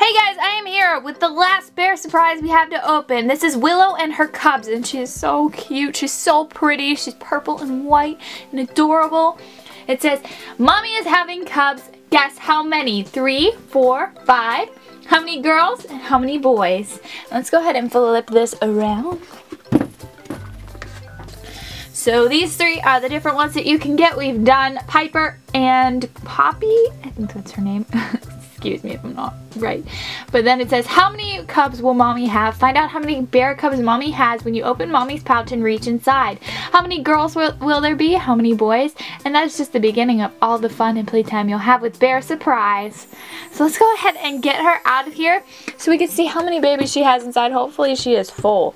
Hey guys, I am here with the last bear surprise we have to open. This is Willow and her cubs, and she is so cute. She's so pretty. She's purple and white and adorable. It says, Mommy is having cubs. Guess how many? 3, 4, 5. How many girls and how many boys? Let's go ahead and flip this around. So these three are the different ones that you can get. We've done Piper and Poppy. I think that's her name. Excuse me if I'm not right. But then it says, how many cubs will Mommy have? Find out how many bear cubs Mommy has when you open Mommy's pouch and reach inside. How many girls will there be? How many boys? And that's just the beginning of all the fun and playtime you'll have with Bear Surprise. So let's go ahead and get her out of here so we can see how many babies she has inside. Hopefully she is full.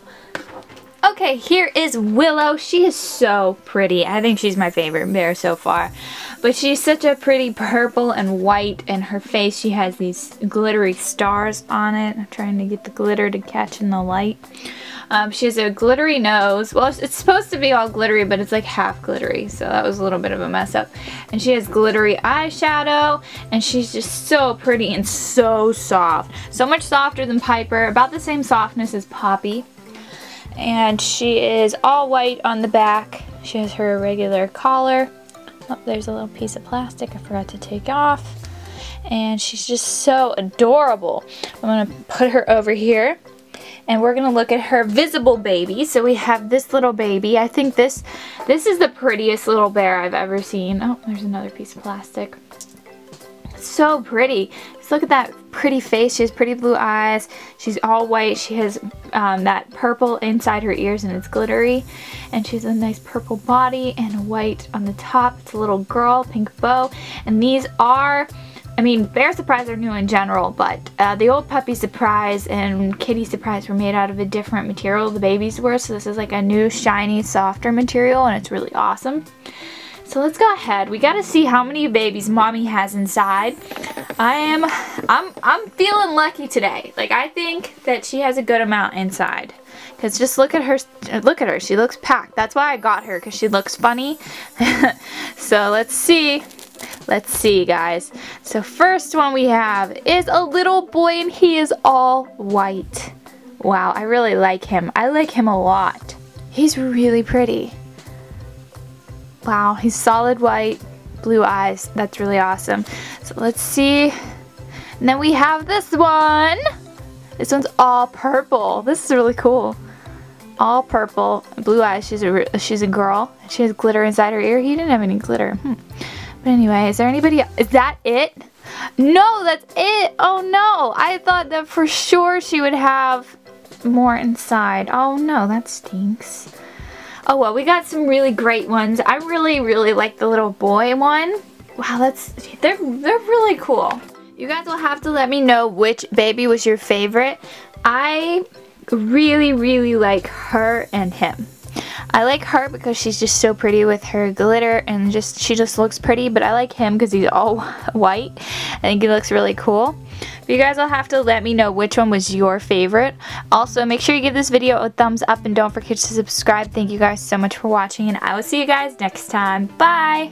Okay, here is Willow. She is so pretty. I think she's my favorite bear so far. But she's such a pretty purple and white, and her face, she has these glittery stars on it. I'm trying to get the glitter to catch in the light. She has a glittery nose. Well, it's supposed to be all glittery, but it's like half glittery. So that was a little bit of a mess up. And she has glittery eyeshadow, and she's just so pretty and so soft. So much softer than Piper, about the same softness as Poppy. And she is all white on the back. She has her regular collar. Oh, there's a little piece of plastic I forgot to take off. And she's just so adorable. I'm gonna put her over here and we're gonna look at her visible baby. So we have this little baby. I think this is the prettiest little bear I've ever seen. Oh, there's another piece of plastic. So pretty. Just look at that pretty face. She has pretty blue eyes. She's all white. She has that purple inside her ears and it's glittery. And she has a nice purple body and white on the top. It's a little girl, pink bow. And these are, I mean, Bear Surprise are new in general, but the old Puppy Surprise and Kitty Surprise were made out of a different material the babies were. So this is like a new, shiny, softer material and it's really awesome. So let's go ahead. We gotta see how many babies Mommy has inside. I'm feeling lucky today. Like, I think that she has a good amount inside. Cause just look at her. Look at her. She looks packed. That's why I got her, cause she looks funny. So let's see. Let's see, guys. So first one we have is a little boy, and he is all white. Wow, I really like him. I like him a lot. He's really pretty. Wow, he's solid white, blue eyes. That's really awesome. So let's see. And then we have this one. This one's all purple. This is really cool. All purple, blue eyes. She's a girl. She has glitter inside her ear. He didn't have any glitter. But anyway, is there anybody else? Is that it? No, that's it. Oh no, I thought that for sure she would have more inside. Oh no, that stinks. Oh well, we got some really great ones. I really like the little boy one. Wow, they're really cool. You guys will have to let me know which baby was your favorite. I really like her and him. I like her because she's just so pretty with her glitter and just she just looks pretty, but I like him because he's all white. I think he looks really cool. You guys will have to let me know which one was your favorite. Also, make sure you give this video a thumbs up and don't forget to subscribe. Thank you guys so much for watching, and I will see you guys next time. Bye!